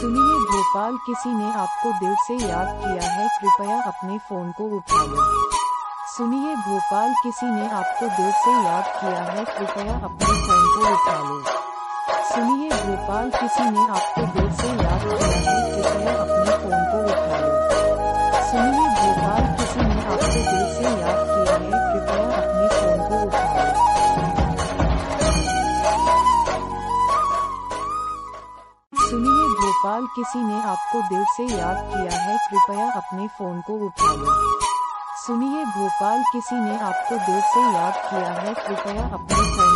सुनिए भोपाल, किसी ने आपको दिल से याद किया है, कृपया अपने फोन को उठा लो। सुनिए भोपाल, किसी ने आपको दिल से याद किया है, कृपया अपने फोन को उठा लो। सुनिए भोपाल, किसी ने आपको दिल से याद किया है, कृपया अपने फोन को उठा लो। सुनिए भोपाल, किसी ने आपको दिल से याद किया है, कृपया अपने फोन को उठा लो। सुनिए भोपाल, किसी ने आपको दिल से याद किया है, कृपया अपने फोन को उठा लो। सुनिए भोपाल, किसी ने आपको दिल से याद किया है, कृपया अपने